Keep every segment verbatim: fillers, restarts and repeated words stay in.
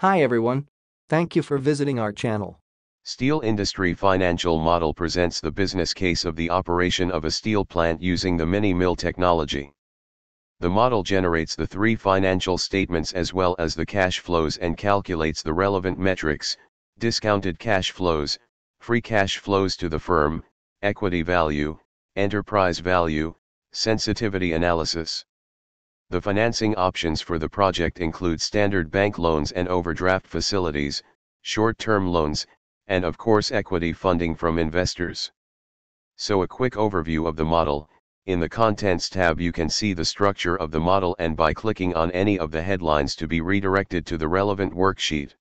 Hi everyone. Thank you for visiting our channel. Steel Industry Financial Model presents the business case of the operation of a steel plant using the mini mill technology. The model generates the three financial statements as well as the cash flows and calculates the relevant metrics, discounted cash flows, free cash flows to the firm, equity value, enterprise value, sensitivity analysis. The financing options for the project include standard bank loans and overdraft facilities, short-term loans, and of course equity funding from investors. So a quick overview of the model. In the Contents tab you can see the structure of the model, and by clicking on any of the headlines to be redirected to the relevant worksheet.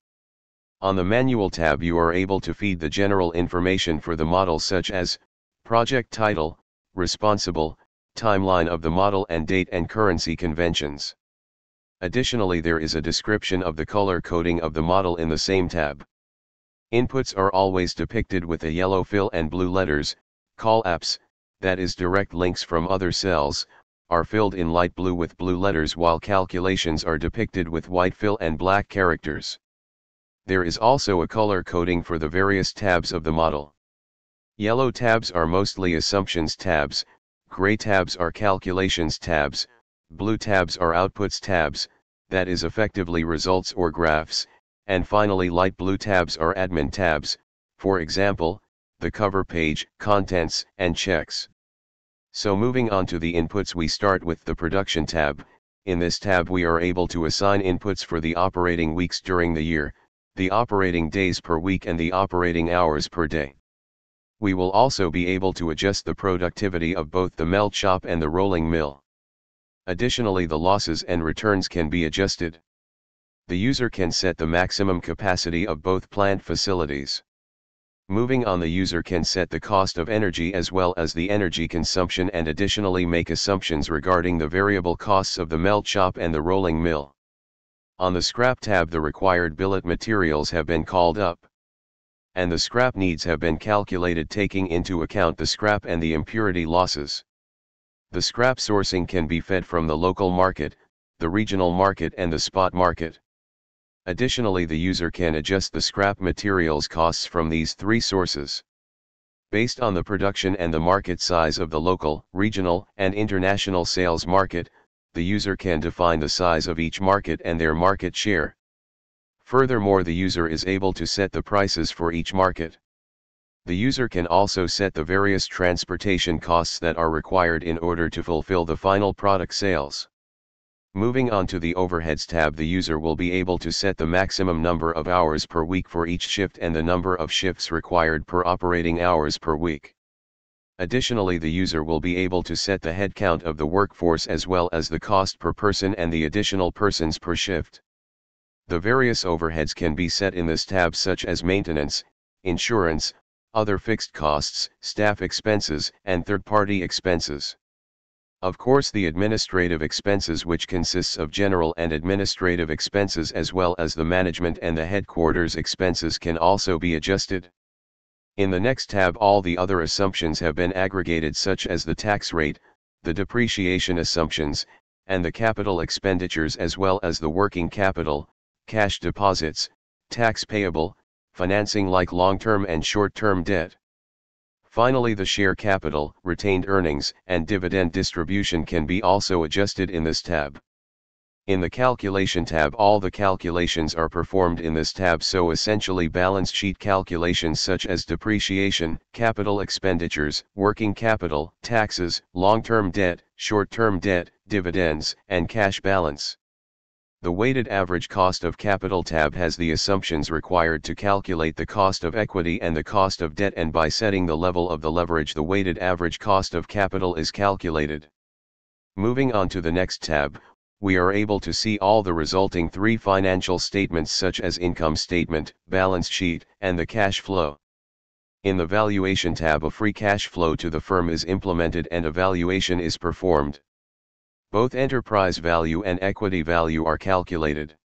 On the Manual tab you are able to feed the general information for the model, such as project title, responsible, timeline of the model and date, and currency conventions. Additionally, there is a description of the color coding of the model in the same tab. Inputs are always depicted with the yellow fill and blue letters. Call apps, that is direct links from other cells, are filled in light blue with blue letters, while calculations are depicted with white fill and black characters. There is also a color coding for the various tabs of the model. Yellow tabs are mostly assumptions tabs, gray tabs are calculations tabs, blue tabs are outputs tabs, that is effectively results or graphs, and finally light blue tabs are admin tabs, for example, the cover page, contents, and checks. So moving on to the inputs, we start with the production tab. In this tab we are able to assign inputs for the operating weeks during the year, the operating days per week, and the operating hours per day. We will also be able to adjust the productivity of both the melt shop and the rolling mill. Additionally, the losses and returns can be adjusted. The user can set the maximum capacity of both plant facilities. Moving on, the user can set the cost of energy as well as the energy consumption, and additionally make assumptions regarding the variable costs of the melt shop and the rolling mill. On the scrap tab, the required billet materials have been called up, and the scrap needs have been calculated, taking into account the scrap and the impurity losses. The scrap sourcing can be fed from the local market, the regional market, and the spot market. Additionally, the user can adjust the scrap materials costs from these three sources. Based on the production and the market size of the local, regional, and international sales market, the user can define the size of each market and their market share. Furthermore, the user is able to set the prices for each market. The user can also set the various transportation costs that are required in order to fulfill the final product sales. Moving on to the Overheads tab, the user will be able to set the maximum number of hours per week for each shift and the number of shifts required per operating hours per week. Additionally, the user will be able to set the headcount of the workforce as well as the cost per person and the additional persons per shift. The various overheads can be set in this tab, such as maintenance, insurance, other fixed costs, staff expenses, and third-party expenses. Of course, the administrative expenses, which consists of general and administrative expenses as well as the management and the headquarters expenses, can also be adjusted. In the next tab, all the other assumptions have been aggregated, such as the tax rate, the depreciation assumptions, and the capital expenditures, as well as the working capital, cash deposits, tax payable, financing like long-term and short-term debt. Finally, the share capital, retained earnings, and dividend distribution can be also adjusted in this tab. In the Calculation tab, all the calculations are performed in this tab, so essentially balance sheet calculations such as depreciation, capital expenditures, working capital, taxes, long-term debt, short-term debt, dividends, and cash balance. The weighted average cost of capital tab has the assumptions required to calculate the cost of equity and the cost of debt, and by setting the level of the leverage, the weighted average cost of capital is calculated. Moving on to the next tab, we are able to see all the resulting three financial statements, such as income statement, balance sheet, and the cash flow. In the Valuation tab, a free cash flow to the firm is implemented and a valuation is performed. Both enterprise value and equity value are calculated.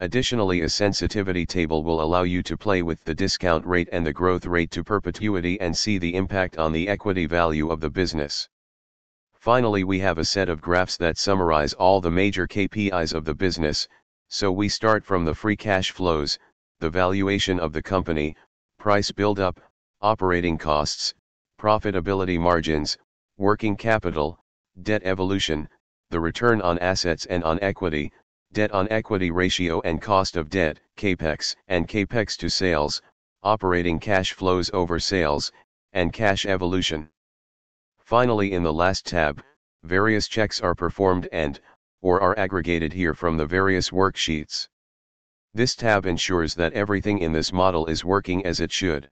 Additionally, a sensitivity table will allow you to play with the discount rate and the growth rate to perpetuity and see the impact on the equity value of the business. Finally, we have a set of graphs that summarize all the major K P Is of the business, So we start from the free cash flows, the valuation of the company, price buildup, operating costs, profitability margins, working capital, debt evolution, the return on assets and on equity, debt on equity ratio and cost of debt, capex and capex to sales, operating cash flows over sales, and cash evolution. Finally, in the last tab, various checks are performed and, or are aggregated here from the various worksheets. This tab ensures that everything in this model is working as it should.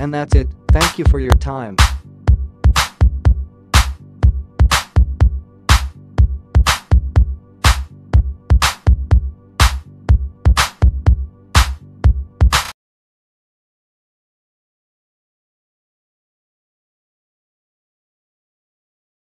And that's it. Thank you for your time.